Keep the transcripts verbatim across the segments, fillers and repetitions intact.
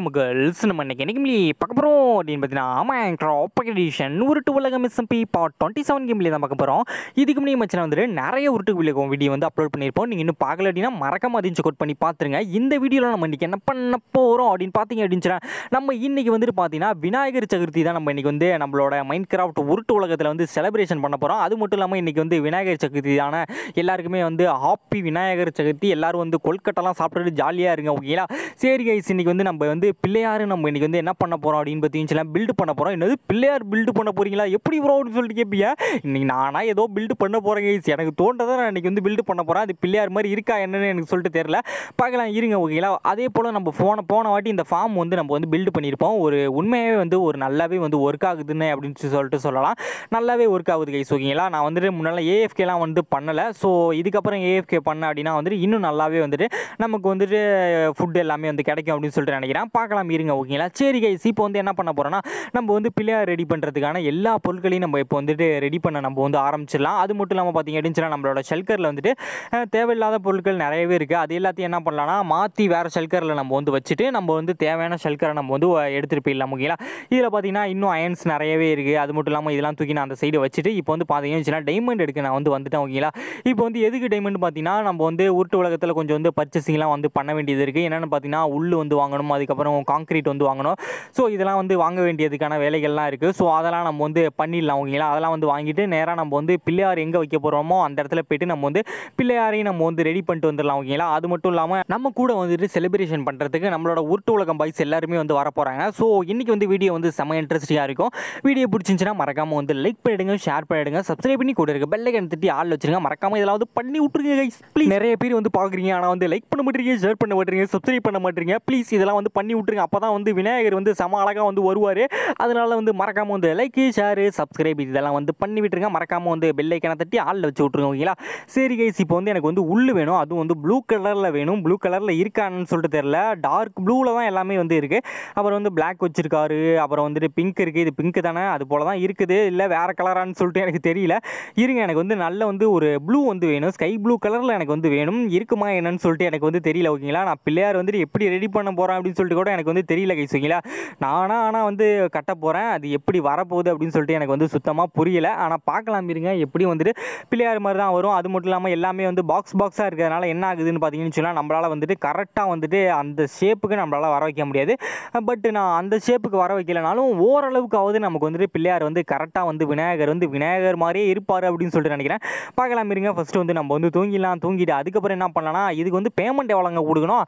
Welcome girls, we are going to play Minecraft edition Uruttu Ulagam S M P part twenty-seven game. This is the name of Uruttu Ulagam video. If you haven't seen it, you can check it out. In this video, we are going to play Vinayagar Chaturthi. We are going to play Minecraft Uruttu Ulagam celebration. That's why we are going to play Vinayagar Chaturthi. Everyone is happy Vinayagar Chaturthi. Everyone is happy Vinayagar Chaturthi. இன்னைக்கு வந்து நம்ம வந்து பிள்ளையார நம்ம இன்னைக்கு வந்து என்ன பண்ண போறோம் அப்படினு பத்திஞ்சலாம் பில்ட் பண்ண போறோம். என்னது பிள்ளையார் பில்ட் பண்ண போறீங்களா? எப்படி bro அப்படி சொல்லிட்டு கேப்பீங்க. இன்னைக்கு நானா ஏதோ பில்ட் பண்ண போறேன் गाइस. எனக்கு தோன்றத நான் இன்னைக்கு வந்து பில்ட் பண்ண போறேன். அது பிள்ளையார் மாதிரி இருக்கா என்னன்னு எனக்கு சொல்லிட்டு தெரியல. பார்க்கலாம் இருங்க ஓகேங்களா. அதே போல நம்ம போன போன வாட்டி இந்த ஃபார்ம் வந்து நம்ம வந்து பில்ட் பண்ணிருப்போம். ஒரு உண்மையாவே வந்து ஒரு நல்லாவே வந்து வர்க் ஆகுதுன்னு அப்படினு சொல்லிட்டு சொல்லலாம். நல்லாவே வர்க் ஆகுது गाइस ஓகேங்களா. நான் வந்து முன்னால A F K எல்லாம் வந்து பண்ணல. சோ இதுக்கு அப்புறம் A F K பண்ண அப்படினா வந்து இன்னும் நல்லாவே வந்துட்டு நமக்கு வந்து ஃபுட் எல்லாமே வந்து கிடைக்கும் அப்படினு சொல்லிட்டு நினைக்கிறேன். பார்க்கலாம் இருங்க ஓகேங்களா. சரி गाइस இப்போ வந்து என்ன பண்ண போறோம்னா நம்ம வந்து பிள்ளையார் ரெடி பண்றதுக்கான எல்லா பொருட்களையும் நம்ம இப்போ வந்து ரெடி பண்ண நம்ம வந்து ஆரம்பிச்சிடலாம். அது மட்டும் இல்லாம பாத்தீங்க அப்படினா நம்மளோட ஷெல்கர்ல வந்து தேவையில்லாத பொருட்கள் நிறையவே இருக்கு. அது எல்லாத்தையும் என்ன பண்ணலாம்னா மாத்தி வேற ஷெல்கர்ல நம்ம வந்து வச்சிட்டு நம்ம வந்து தேவையான ஷெல்கரை நம்ம வந்து எடுத்துட்டு போயிடலாம் ஓகேங்களா. இதுல பாத்தீங்கன்னா இன்னும் அயன்ஸ் நிறையவே இருக்கு. அது மட்டும் இல்லாம இதெல்லாம் தூக்கி நான் அந்த சைடு வச்சிட்டு இப்போ வந்து பாத்தீங்க அப்படினா டைமண்ட் எடுக்க நான் வந்து வந்துட்டேன் ஓகேங்களா. இப்போ வந்து எதுக்கு டைமண்ட் பாத்தீங்கன்னா நம்ம வந்து ஊர்ட்டு உலகத்துல கொஞ்சம் வந்து பர்ச்சேசிங்லாம் வந்து பண்ண வேண்டியது இருக்கு. என்னன்னு பாத்தீங்கன்னா உள்ளு வந்து வாங்கணும், அதுக்கப்புறம் காங்கிரீட் வந்து வாங்கணும். ஸோ இதெல்லாம் வந்து வாங்க வேண்டியதுக்கான வேலைகள்லாம் இருக்குது. ஸோ அதெல்லாம் நம்ம வந்து பண்ணிடலாம் ஓகேங்களா. அதெல்லாம் வந்து வாங்கிட்டு நேராக நம்ம வந்து பிள்ளையார் எங்கே வைக்க போகிறோமோ அந்த இடத்துல போய்ட்டு நம்ம வந்து பிள்ளையாரையும் நம்ம வந்து ரெடி பண்ணிட்டு வந்துடலாம் ஓகேங்களா. அது மட்டும் இல்லாமல் நம்ம கூட வந்துட்டு செலிப்ரேஷன் பண்ணுறதுக்கு நம்மளோட ஊர்ட்டு உலகம் பாய்ஸ் எல்லாருமே வந்து வர போகிறாங்க. ஸோ இன்றைக்கி வந்து வீடியோ வந்து செம இன்ட்ரெஸ்டிங்காக இருக்கும். வீடியோ பிடிச்சிருந்துச்சுன்னா மறக்காமல் வந்து லைக் பண்ணிவிடுங்க, ஷேர் பண்ணிவிடுங்க, சப்ஸ்கிரைப் பண்ணி கூட இருக்க பெல் ஐக்கன் தட்டி ஆள் வச்சுருங்க. மறக்காமல் இதெல்லாம் வந்து பண்ணி விட்ருங்க கைஸ் ப்ளீஸ். நிறைய பேர் வந்து பார்க்குறீங்க, ஆனால் வந்து லைக் பண்ண மாட்டீங்க, ஷேர் பண்ண மாட்டீங்க, சப்ஸ்கிரைப் பண்ண மாட்டீங்க. ப்ளீஸ் இதெல்லாம் வந்து பண்ணி விட்டுருங்க. அப்பதான் வந்து விநாயகர் வந்து செம அழகாக வந்து வருவார். அதனால வந்து மறக்காம வந்து லைக், ஷேர், சப்ஸ்கிரைப் இதெல்லாம் வந்து பண்ணி விட்டுருங்க. மறக்காம வந்து பெல் ஐக்கனை தட்டி ஆளில் வச்சு விட்ருங்க ஓகேங்களா. சரி கைஸ் இப்போ வந்து எனக்கு வந்து உள்ளு வேணும், அதுவும் வந்து ப்ளூ கலரில் வேணும். ப்ளூ கலரில் இருக்கான்னு சொல்லிட்டு தெரியல. டார்க் ப்ளூவில் தான் எல்லாமே வந்து இருக்குது. அப்புறம் வந்து பிளாக் வச்சிருக்காரு, அப்புறம் வந்துட்டு பிங்க் இருக்குது. இது பிங்க் தானே, அது போல தான் இருக்குது. இல்லை வேறு கலரானு சொல்லிட்டு எனக்கு தெரியல. இருங்க, எனக்கு வந்து நல்ல வந்து ஒரு ப்ளூ வந்து வேணும். ஸ்கை ப்ளூ கலரில் எனக்கு வந்து வேணும். இருக்குமா என்னன்னு சொல்லிட்டு எனக்கு வந்து தெரியல ஓகேங்களா. நான் பிள்ளையார் வந்துட்டு எப்படி ரெடி பண்ண போகிறேன் அப்படின்னு சொல்லிட்டு கூட எனக்கு வந்து தெரியல கைஸ் ஓகேங்களா. நானா ஆனால் வந்து கட்ட போகிறேன், அது எப்படி வரப்போகுது அப்படின்னு சொல்லிட்டு எனக்கு வந்து சுத்தமாக புரியலை. ஆனால் பார்க்கலாம் இருங்க, எப்படி வந்துட்டு பிள்ளையார் மாதிரி தான் வரும். அது மட்டும் இல்லாமல் எல்லாமே வந்து பாக்ஸ் பாக்ஸாக இருக்கிறதுனால என்ன ஆகுதுன்னு பார்த்தீங்கன்னு சொன்னால் நம்மளால் வந்துட்டு கரெக்டாக வந்துட்டு அந்த ஷேப்புக்கு நம்மளால் வர வைக்க முடியாது. பட் நான் அந்த ஷேப்புக்கு வர வைக்கலனாலும் ஓரளவுக்காவது நமக்கு வந்துட்டு பிள்ளையார் வந்து கரெக்டாக வந்து விநாயகர் வந்து விநாயகர் மாதிரியே இருப்பார் அப்படின்னு சொல்லிட்டு நினைக்கிறேன். பார்க்கலாம் இருங்க. ஃபஸ்ட்டு வந்து நம்ம வந்து தூங்கிடலாம். தூங்கிட்டு அதுக்கப்புறம் என்ன பண்ணலாம்னா இதுக்கு வந்து பேமெண்ட் எவ்வளோங்க கொடுக்கணும்?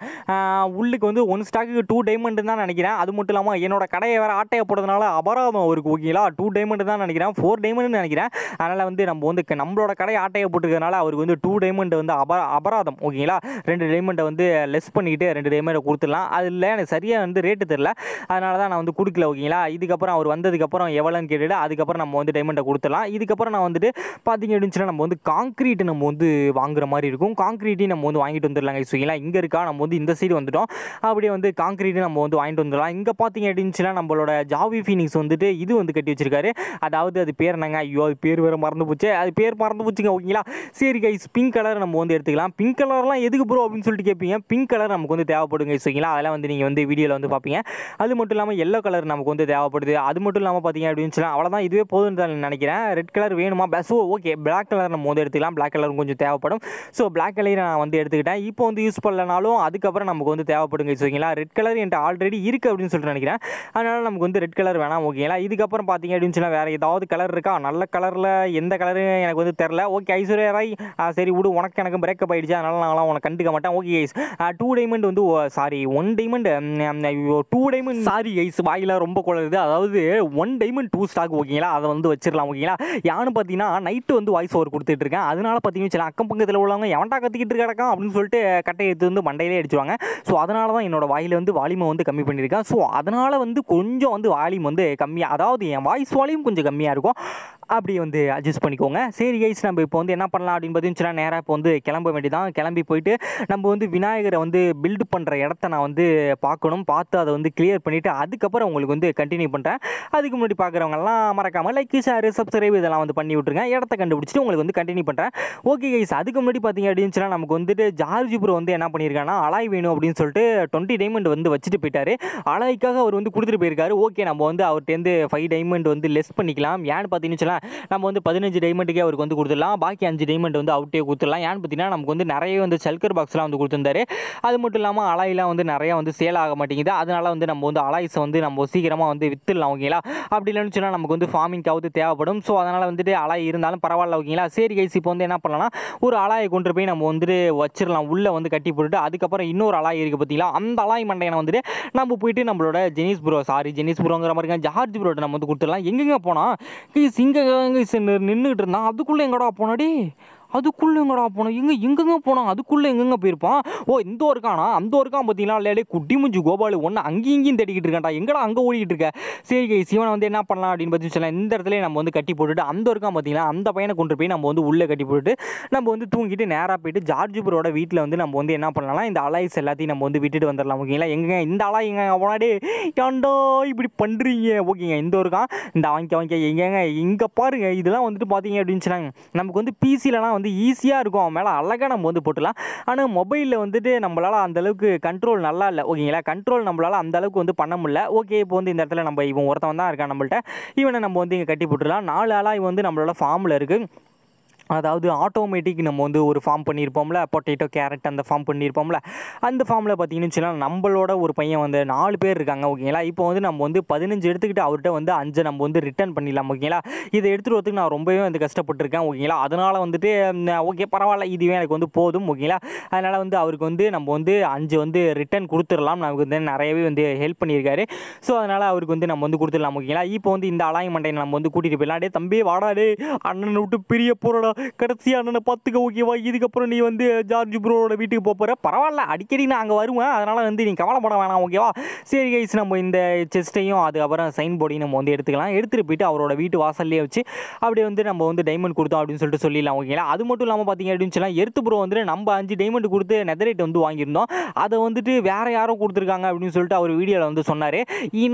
உள்ளுக்கு வந்து ஒன் ஸ்டாக்கு டூ டைமண்டு தான் நினைக்கிறேன். அது மட்டும் இல்லாமல் என்னோட கடையை வேறு ஆட்டையை போடுறதுனால அபராதம் இருக்குது ஓகேங்களா. டூ டைமண்டு தான் நினைக்கிறேன், ஃபோர் டைமண்டுன்னு நினைக்கிறேன். அதனால் வந்து நம்ம வந்து நம்மளோட கடையை ஆட்டையை போட்டுக்கிறதுனால அவருக்கு வந்து டூ டைமண்டு வந்து அப அபராதம் ஓகேங்களா. ரெண்டு டைமண்டை வந்து லெஸ் பண்ணிக்கிட்டு ரெண்டு டைமண்டை கொடுத்துடலாம். அதில் எனக்கு சரியாக வந்து ரேட்டு தெரில, அதனால தான் நான் வந்து கொடுக்கல ஓகேங்களா. இதுக்கப்புறம் அவர் வந்ததுக்கப்புறம் எவ்வளோன்னு கேட்டுட்டு அதுக்கப்புறம் நம்ம வந்து டைமண்டை கொடுத்துடலாம். இதுக்கப்புறம் நான் வந்துட்டு பார்த்திங்க அப்படின்னா நம்ம வந்து காங்கிரீட்டு நம்ம வந்து வாங்குற மாதிரி இருக்கும். காங்கிரீட்டையும் நம்ம வந்து வாங்கிட்டு வந்துடலாங்க ஓகேங்களா. இங்கே இருக்கா நம்ம வந்து இந்த சைடு வந்துட்டோம். அப்படியே வந்து காங்கிரீட் நம்ம வந்து வாங்கிட்டு வந்துடலாம். இங்கே பார்த்தீங்க அப்படின்னா நம்மளோட ஜாவி ஃபீனிக்ஸ் வந்துட்டு இது வந்து கட்டி வச்சிருக்காரு. அதாவது அது பேர் என்னங்க, ஐயோ அது பேர் வேறு மறந்து போச்சு, அது பேர் மறந்து போச்சுங்க ஓகேங்களா. சரி கைஸ் பிங்க் கலர் நம்ம வந்து எடுத்துக்கலாம். பிங்க் கலர்லாம் எதுக்கு ப்ரோ அப்படின்னு சொல்லிட்டு கேட்பீங்க. பிங்க் கலர் நமக்கு வந்து தேவைப்படுங்க ஓகேங்களா. அதெல்லாம் வந்து நீங்கள் வந்து வீடியோவில் வந்து பார்ப்பீங்க. அது மட்டும் இல்லாமல் எல்லோ கலர் நமக்கு வந்து தேவைப்படுது. அது மட்டும் இல்லாமல் பார்த்தீங்க அப்படின்னு அவ்வளோதான், இதுவே போதுன்னு நினைக்கிறேன். ரெட் கலர் வேணுமா? ஸோ ஓகே பிளாக் கலர் நம்ம வந்து எடுத்துக்கலாம். பிளாக் கலர் கொஞ்சம் தேவைப்படும். ஸோ பிளாக் கலர் நான் வந்து எடுத்துக்கிட்டேன். இப்போ வந்து யூஸ் பண்ணலனாலும் அதுக்கப்புறம் நமக்கு வந்து தேவைப்படுங்க ஓகேங்களா. ரெட் கலர் என்கிட்ட ஆல்ரெடி இருக்குது அப்படின்னு சொல்லிட்டு நினைக்கிறேன். அதனால் நமக்கு வந்து ரெட் கலர் வேணாம் ஓகேங்களா. இதுக்கப்புறம் பார்த்தீங்க அப்படின்னு சொன்னால் வேறு ஏதாவது கலர் இருக்கா? நல்ல கலரில் எந்த கலரு எனக்கு வந்து தெரில. ஓகே ஐஸ்வர்யா ராய் சரி விடு, உனக்கு எனக்கு பிரேக்கப் ஆகிடுச்சு, அதனால் நாங்களாம் உனக்கு கண்டுக்க மாட்டேன். ஓகே ஐஸ் டூ டைமண்ட் வந்து sorry one diamond two diamond sorry ice வாயில ரொம்ப குளருது. அதாவது ஒன் டைமண்ட் டூ ஸ்டாக் ஓகேங்களா. அதை வந்து வச்சிடலாம் ஓகேங்களா. யானு பார்த்தீங்கன்னா நைட்டு வந்து வாய்ஸ் ஓவர் கொடுத்துட்டு இருக்கேன். அதனால பார்த்தீங்கன்னு சொன்னால் அக்கம் பக்கத்தில் உள்ளவங்க எவன்டா கத்திக்கிட்டு கிடக்கான் அப்படின்னு சொல்லிட்டு கட்டையை எடுத்து வந்து மண்டையிலே அடிச்சுவாங்க. ஸோ அதனால தான் என்னோட வாயில் வந்து வால்யூமை வந்து கம்மி பண்ணியிருக்கேன். ஸோ அதனால் வந்து கொஞ்சம் வந்து வால்யூம் வந்து கம்மியாக, அதாவது என் வாய்ஸ் வால்யூம் கொஞ்சம் கம்மியாக இருக்கும். அப்படி வந்து அட்ஜஸ்ட் பண்ணிக்கோங்க. சரி கைஸ் நம்ம இப்போ வந்து என்ன பண்ணலாம் அப்படின்னு பார்த்தீங்கன்னா நேராக இப்போ வந்து கிளம்ப வேண்டியதான். கிளம்பி போயிட்டு நம்ம வந்து விநாயகரை வந்து பில்டு பண்ணுற இடத்த நான் வந்து பார்க்கணும். பார்த்து அதை வந்து கிளியர் பண்ணிவிட்டு அதுக்கப்புறம் உங்களுக்கு வந்து கண்டினியூ பண்ணுறேன். அதுக்கு முன்னாடி பார்க்குறவங்கலாம் மறக்காமல் லைக், ஷேர், சப்ஸ்கிரைப் இதெல்லாம் வந்து பண்ணி விட்ருங்க. இடத்த கண்டுபிடிச்சிட்டு உங்களுக்கு வந்து கண்டினியூ பண்ணுறேன். ஓகே கைஸ் அதுக்கு முன்னாடி பார்த்தீங்க அப்படின்னு சொன்னால் நமக்கு வந்துட்டு ஜார்ஜ் ப்ரோ வந்து என்ன பண்ணியிருக்காங்கன்னா அலாய் வேணும் அப்படின்னு சொல்லிட்டு டுவெண்ட்டி டைமண்ட் வந்து வச்சிட்டு போயிட்டாரு. அழகாக அவர் வந்து கொடுத்துட்டு போயிருக்காரு. ஓகே, நம்ம வந்து அவர்கிட்டேருந்து ஃபைவ் டைமண்ட் வந்து லெஸ் பண்ணிக்கலாம். ஏன்னு பார்த்தீங்கன்னா நம்ம வந்து பதினஞ்சு டைமண்ட்டுக்கே அவருக்கு வந்து கொடுத்துடலாம், பாக்கி அஞ்சு டைமண்ட் வந்து அவுட்டே கொடுத்துடலாம். ஏன்னு பார்த்தீங்கன்னா நமக்கு வந்து நிறைய வந்து சல்கர் பாக்ஸ்லாம் வந்து கொடுத்துருந்தாரு. அது மட்டும் இல்லாமல் அலாயெலாம் வந்து நிறையா வந்து சேல் ஆக மாட்டேங்குது. அதனால் வந்து நம்ம வந்து அலாய்ஸை வந்து நம்ம சீக்கிரமாக வந்து விற்றுலாம் ஓகேங்களா. அப்படி இல்லைன்னு சொன்னால் நமக்கு வந்து ஃபார்மிங்காவது தேவைப்படும். ஸோ அதனால் வந்துட்டு அலாய் இருந்தாலும் பரவாயில்ல ஓகேங்களா. சரி கைஸ், இப்போ வந்து என்ன பண்ணலாம்னா ஒரு அலாயை கொண்டு போய் நம்ம வந்துட்டு வச்சிடலாம், உள்ளே வந்து கட்டி போட்டுட்டு. அதுக்கப்புறம் இன்னொரு அலாய் இருக்குது பார்த்தீங்களா, அந்த அலாய் மண்டையனை வந்துட்டு நம்ம போயிட்டு நம்மளோட ஜெனிஸ் ப்ரோ சாரி ஜெனிஸ் ப்ரோங்கிற மாதிரி ஜார்ஜ் ப்ரோட்டை நம்ம வந்து கொடுத்துடலாம். எங்கெங்கே போனால் கைஸ் இங்கே நின்றுக்கிட்டு இருந்தான். அதுக்குள்ளே எங்கடா போனாடி, அதுக்குள்ளே எங்கடா போனோம், எங்கே எங்கெங்கே போனோம், அதுக்குள்ளே எங்கெங்கே போயிருப்பான். ஓ, இந்த ஒரு காணா, அந்த ஒரு கான் பார்த்தீங்கன்னா இல்லையே குட்டி முஞ்சு கோபாலு ஒன்று அங்கேயும் இங்கேயும் தேடிக்கிட்டு இருக்கான்டா. எங்கடா அங்கே ஓடிக்கிட்டு இருக்க. சரி கை, சிவனை வந்து என்ன பண்ணலாம் அப்படின்னு பார்த்து சொல்லலாம். இந்த இடத்துல நம்ம வந்து கட்டி போட்டுட்டு அந்த ஒரு கான் பார்த்தீங்கன்னா அந்த பையனை கொண்டு போய் நம்ம வந்து உள்ளே கட்டி போட்டுட்டு நம்ம வந்து தூங்கிட்டு நேராக போய்ட்டு ஜார்ஜிபுரோட வீட்டில் வந்து நம்ம வந்து என்ன பண்ணலாம், இந்த அலாய்ஸ் எல்லாத்தையும் நம்ம வந்து விட்டுட்டு வந்துடலாம் ஓகேங்களா. எங்கே இந்த அலாய் எங்கே போனாடி, ஏண்டா இப்படி பண்ணுறீங்க ஓகேங்க. இந்த ஒரு கான் இந்த வாங்கிக்க வாங்கிக்க எங்கேங்க இங்கே பாருங்க, இதெல்லாம் வந்துட்டு பார்த்தீங்க அப்படின்னு சொன்னாங்க. நமக்கு வந்து பிசிலனா வந்து ஈஸியாக இருக்கும், அவன் மேலே அழகாக நம்ம வந்து போட்டுலாம். ஆனால் மொபைலில் வந்துட்டு நம்மளால் அந்தளவுக்கு கண்ட்ரோல் நல்லா இல்லை ஓகேங்களா. கண்ட்ரோல் நம்மளால் அந்தளவுக்கு வந்து பண்ண முடியல. ஓகே, இப்போ வந்து இந்த இடத்துல நம்ம இவன் ஒருத்தவன் தான் இருக்கான் நம்மள்கிட்ட, இவனை நம்ம வந்து இங்கே கட்டி போட்டுடலாம். நாலு ஆளாக இவன் வந்து நம்மளோட ஃபார்மில் இருக்குது. அதாவது ஆட்டோமேட்டிக் நம்ம வந்து ஒரு ஃபார்ம் பண்ணியிருப்போம்ல, பொட்டேட்டோ கேரட் அந்த ஃபார்ம் பண்ணியிருப்போம்ல, அந்த ஃபார்மில் பார்த்தீங்கன்னு சொன்னால் நம்மளோட ஒரு பையன் வந்து நாலு பேர் இருக்காங்க ஓகேங்களா. இப்போ வந்து நம்ம வந்து பதினஞ்சு எடுத்துக்கிட்டு அவர்கிட்ட வந்து அஞ்சு நம்ம வந்து ரிட்டர்ன் பண்ணிடலாம் ஓகேங்களா. இதை எடுத்துகிட்டு வரதுக்கு நான் ரொம்பவே வந்து கஷ்டப்பட்டுருக்கேன் ஓகேங்களா. அதனால் வந்துட்டு ஓகே பரவாயில்ல, இதுவே எனக்கு வந்து போதும் ஓகேங்களா. அதனால் வந்து அவருக்கு வந்து நம்ம வந்து அஞ்சு வந்து ரிட்டர்ன் கொடுத்துடலாம். நமக்கு வந்து நிறையவே வந்து ஹெல்ப் பண்ணியிருக்காரு. ஸோ அதனால் அவருக்கு வந்து நம்ம வந்து கொடுத்துடலாம் ஓகேங்களா. இப்போ வந்து இந்த அலாய்மெண்ட்டை நம்ம வந்து கூட்டிகிட்டு போயிடலாம். டே தம்பி வாடாடே, அண்ணனை விட்டு பிரிய போகிறோட, கடைசியாக அண்ணனை பார்த்துக்க ஓகேவா. இதுக்கப்புறம் நீ வந்து ஜார்ஜ் ப்ரோவோட வீட்டுக்கு போகிற, பரவாயில்ல அடிக்கடி நான் அங்கே வருவேன், அதனால் வந்து நீ கவலைப்பட வேணாம் ஓகேவா. சரி கைஸ், நம்ம இந்த செஸ்ட்டையும் அதுக்கப்புறம் சைன் போர்டையும் நம்ம வந்து எடுத்துக்கலாம். எடுத்துகிட்டு போயிட்டு அவரோட வீட்டு வாசல்லையே வச்சு அப்படியே வந்து நம்ம வந்து டைமண்ட் கொடுத்தோம் அப்படின்னு சொல்லிட்டு சொல்லிடலாம் ஓகேங்களா. அது மட்டும் இல்லாமல் பார்த்தீங்க அப்படின்னு சொன்னால் எர்த்து ப்ரோ வந்துட்டு நம்ம அஞ்சு டைமண்ட் கொடுத்து நெதரேட் வந்து வாங்கியிருந்தோம். அதை வந்துட்டு வேறு யாரோ கொடுத்துருக்காங்க அப்படின்னு சொல்லிட்டு அவர் வீடியோவில் வந்து சொன்னார்.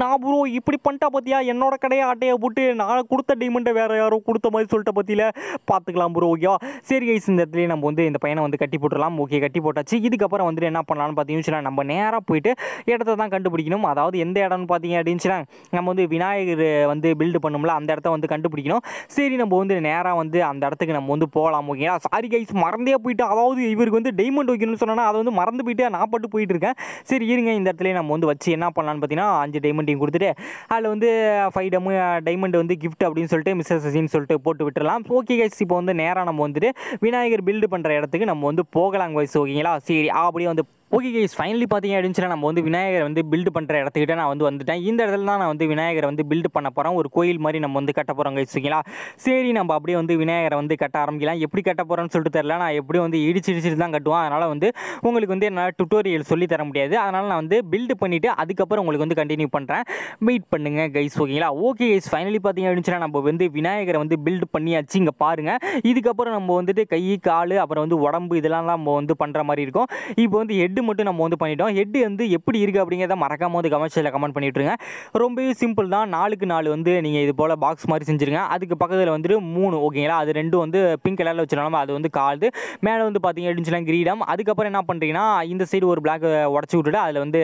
நான் ப்ரோ இப்படி பண்ணிட்டா பார்த்தியா, என்னோட கடையை ஆட்டையை போட்டு நான் கொடுத்த டைமண்ட்டை வேறு யாரோ கொடுத்த மாதிரி சொல்லிட்ட பற்றியில் பார்த்துக்கலாம் ப்ரோ ஓகேவா. சரி கைஸ், இந்த இடத்துல நம்ம வந்து இந்த பையனை வந்து கட்டி போட்டுடலாம். ஓகே, கட்டி போட்டாச்சு. இதுக்கப்புறம் வந்துட்டு என்ன பண்ணலாம்னு பார்த்தீங்கன்னா நம்ம நேராக போயிட்டு இடத்த தான் கண்டுபிடிக்கணும். அதாவது எந்த இடம்னு பார்த்தீங்க அப்படின்னா நம்ம வந்து விநாயகர் வந்து பில்டு பண்ணோம்ல, அந்த இடத்த வந்து கண்டுபிடிக்கணும். சரி, நம்ம வந்து நேராக வந்து அந்த இடத்துக்கு நம்ம வந்து போகலாம் ஓகேங்களா. சாரி கைஸ், மறந்தே போயிட்டு, அதாவது இவருக்கு வந்து டைமண்ட் வைக்கணும்னு சொன்னால் அதை வந்து மறந்து போயிட்டு நான் பட்டு போயிட்டு இருக்கேன். சரி இருங்க, இந்த இடத்துல நம்ம வந்து வச்சு என்ன பண்ணலாம்னு பார்த்தீங்கன்னா அஞ்சு டைமண்டையும் கொடுத்துட்டு அதில் வந்து ஃபைவ் டம்மு டைமண்ட் வந்து கிஃப்ட் அப்படின்னு சொல்லிட்டு மிஸ்ஸஸ் சின்னு சொல்லிட்டு போட்டு விட்டுடலாம். ஓகே கைஸ், இப்போ வந்து நேராக நம்ம வந்துட்டு விநாயகர் பில்டு பண்ணுற இடத்துக்கு நம்ம வந்து போகலாங்க வைஸ் ஓகேங்களா. சரி அப்படியே வந்து ஓகே கைஸ், ஃபைனலி பார்த்தீங்க அப்படின்னு சொன்னால் நம்ம வந்து விநாயகர் வந்து பில்டு பண்ணுற இடத்துக்கிட்ட நான் வந்து வந்துவிட்டேன். இந்த இடத்துல தான் நான் வந்து விநாயகரை வந்து பில்டு பண்ண போகிறோம். ஒரு கோயில் மாதிரி நம்ம வந்து கட்ட போகிறோம் கைஸ் ஓகேங்களா. சரி, நம்ம அப்படியே வந்து விநாயகரை வந்து கட்ட ஆரம்பிக்கலாம். எப்படி கட்ட போகிறோன்னு சொல்லிட்டு தெரில. நான் எப்படி வந்து இடிச்சு இடிச்சுட்டு தான் கட்டுவேன். அதனால் வந்து உங்களுக்கு வந்து என்னால் டுட்டோரியல் சொல்லி தர முடியாது. அதனால் நான் வந்து பில்டு பண்ணிவிட்டு அதுக்கப்புறம் உங்களுக்கு வந்து கண்டினியூ பண்ணுறேன். வெயிட் பண்ணுங்கள் கைஸ் ஓகேங்களா. ஓகே கைஸ், ஃபைனலி பார்த்தீங்க அப்படின்னு சொன்னால் நம்ம வந்து விநாயகரை வந்து பில்டு பண்ணியாச்சு. இங்கே பாருங்கள். இதுக்கப்புறம் நம்ம வந்துட்டு கை கால் அப்புறம் வந்து உடம்பு இதெல்லாம் நம்ம வந்து பண்ணுற மாதிரி இருக்கும். இப்போ வந்து ஹெட் மட்டும் நம்ம வந்து பண்ணிட்டோம். ஹெட் வந்து எப்படி இருக்குது அப்படிங்கிறத மறக்காம வந்து கமெண்ட்ஸில் கமெண்ட் பண்ணிட்டுருங்க. ரொம்பவே சிம்பிள் தான். நாலுக்கு நாலு வந்து நீங்கள் இது போல் பாக்ஸ் மாதிரி செஞ்சுருங்க. அதுக்கு பக்கத்தில் வந்துட்டு மூணு ஓகேங்களா. அது ரெண்டும் வந்து பிங்க் கலரில் வச்சுருந்தாலும் அது வந்து காது மேலே வந்து பார்த்தீங்க அப்படின்னு சொன்னால் கிரீடம். அதுக்கப்புறம் என்ன பண்ணுறீங்கன்னா இந்த சைடு ஒரு பிளாக் உடச்சி விட்டுட்டு அதில் வந்து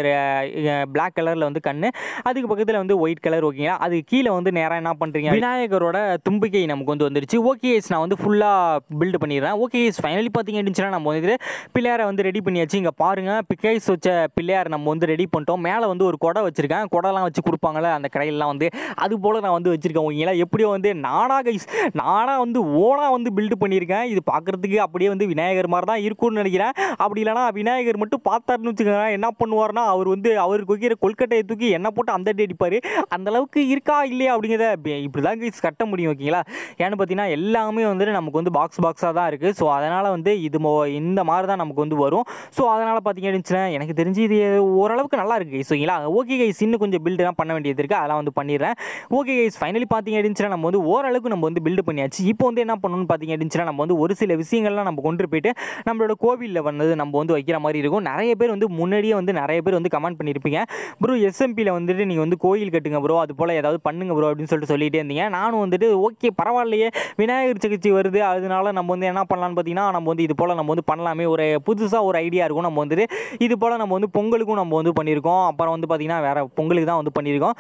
பிளாக் கலரில் வந்து கண்ணு, அதுக்கு பக்கத்தில் வந்து ஒயிட் கலர் ஓகேங்களா. அது கீழே வந்து நேராக என்ன பண்ணுறீங்க, விநாயகரோட தும்பிக்கை நமக்கு வந்து வந்துருச்சு. ஓகே கைஸ், நான் வந்து ஃபுல்லாக பில்டு பண்ணிடுறேன். ஓகே கைஸ், ஃபைனலி பார்த்தீங்க அப்படின்னு சொன்னால் நம்ம வந்து பிள்ளையாரை வந்து ரெடி பண்ணியாச்சு. இங்கே பாருங்க, பிக்கைஸ் வச்ச பிள்ளையார் நம்ம வந்து ரெடி பண்ணிட்டோம். மேலே வந்து ஒரு கொடை வச்சிருக்கேன். கொடைலாம் வச்சு கொடுப்பாங்களே அந்த கடையிலலாம் வந்து, அது போல் நான் வந்து வச்சுருக்கேன் ஓகேங்களா. எப்படியோ வந்து நானாக கைஸ் நானாக வந்து ஓனாக வந்து பில்டு பண்ணியிருக்கேன். இது பார்க்குறதுக்கு அப்படியே வந்து விநாயகர் மாதிரி தான் இருக்கும்னு நினைக்கிறேன். அப்படி இல்லைனா விநாயகர் மட்டும் பார்த்தாருன்னு வச்சுக்கோங்க, என்ன பண்ணுவார்னா அவர் வந்து அவருக்கு வைக்கிற கொல்கட்டையை தூக்கி என்ன போட்டு அந்த டே அடிப்பார். அந்தளவுக்கு இருக்கா இல்லையா அப்படிங்கிறத இப்படி தான் கைஸ் கட்ட முடியும் ஓகேங்களா. ஏன்னு பார்த்தீங்கன்னா எல்லாமே வந்துட்டு நமக்கு வந்து பாக்ஸ் பாக்ஸாக தான் இருக்குது. ஸோ அதனால் வந்து இது இந்த மாதிரி தான் நமக்கு வந்து வரும். ஸோ அதனால் பார்த்திங்க இருந்துச்சுன்னா எனக்கு தெரிஞ்சு இது ஓரளவுக்கு நல்லா இருக்குது கைஸ் ஓகேங்களா. ஓகே கைஸ், இன்னும் கொஞ்சம் பில்டுலாம் பண்ண வேண்டியது இருக்குது, அதெல்லாம் வந்து பண்ணிடுறேன். ஓகே கைஸ், ஃபைனலி பார்த்திங்க இருந்துச்சுன்னா நம்ம வந்து ஓரளவுக்கு நம்ம வந்து பில்டு பண்ணியாச்சு. இப்போ வந்து என்ன பண்ணணும்னு பார்த்திங்க இருந்துச்சுன்னா நம்ம வந்து ஒரு சில விஷயங்கள்லாம் நம்ம கொண்டு போயிட்டு நம்மளோட கோவிலில் வந்து நம்ம வந்து வைக்கிற மாதிரி இருக்கும். நிறைய பேர் வந்து முன்னாடியே வந்து நிறைய பேர் வந்து கமெண்ட் பண்ணியிருப்பீங்க, ப்ரோ எஸ்எம்பியில் வந்துட்டு நீங்கள் வந்து கோயில் கட்டுங்க ப்ரோ, அது போல் ஏதாவது பண்ணுங்க ப்ரோ அப்படின்னு சொல்லிட்டு சொல்லிகிட்டே இருந்தீங்க. நானும் வந்துட்டு ஓகே பரவாயில்லையே, விநாயகர் சதுர்த்தி வருது, அதனால நம்ம வந்து என்ன பண்ணலான்னு பார்த்தீங்கன்னா நம்ம வந்து இது போல் நம்ம வந்து பண்ணலாமே, ஒரு புதுசாக ஒரு ஐடியா இருக்கும். நம்ம வந்துட்டு இருக்குது. இது போல் நம்ம வந்து பொங்கலுக்கும் நம்ம வந்து பண்ணியிருக்கோம். அப்புறம் வந்து பார்த்திங்கன்னா வேறு பொங்கலுக்கு தான் வந்து பண்ணியிருக்கோம்.